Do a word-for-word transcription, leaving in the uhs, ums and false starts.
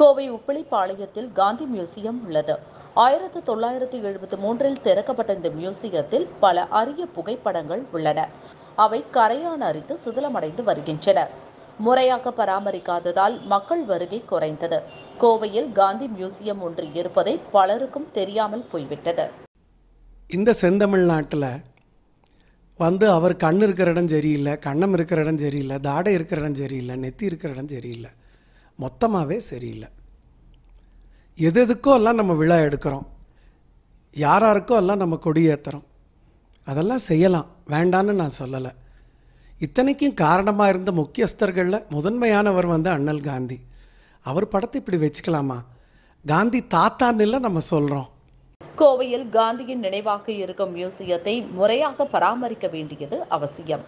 Kovai உப்பிலிப்பாளையத்தில் Gandhi museum உள்ளது. ஆயிரத்து தொள்ளாயிரத்து எழுபத்தி மூன்றில் திறக்கப்பட்ட இந்த மியூசியத்தில் பல அரிய புகைப்படங்கள் உள்ளன. அவை கரையான் அரித்து சிதிலமடைந்து வருகின்றன. முறையாக பராமரிக்காததால் மக்கள் வருகை குறைந்தது. கோவையில் காந்தி மியூசியம் ஒன்று இருப்பதை பலருக்கும் தெரியாமல் போய்விட்டது. இந்த செந்தமிழ்நாட்டில் வந்து அவர் கண் இருக்கிற இடம் சரியில்லை, கண்ணம் இருக்கிற இடம் சரியில்லை, தாடை இருக்கிற இடம் சரியில்லை, நெத்தி இருக்கிற இடம் சரியில்லை, மொத்தமாகவே சரியில்லை. எது எதுக்கோ எல்லாம் நம்ம விழா எடுக்கிறோம், யாராருக்கோ எல்லாம் நம்ம கொடியேற்றுறோம். அதெல்லாம் செய்யலாம், வேண்டான்னு நான் சொல்லலை. இத்தனைக்கும் காரணமாக இருந்த முக்கியஸ்தர்களில் முதன்மையானவர் வந்து அண்ணல் காந்தி. அவர் படத்தை இப்படி வச்சுக்கலாமா? காந்தி தாத்தான்னு நம்ம சொல்கிறோம். கோவையில் காந்தியின் நினைவாக இருக்கும் மியூசியத்தை முறையாக பராமரிக்க வேண்டியது அவசியம்.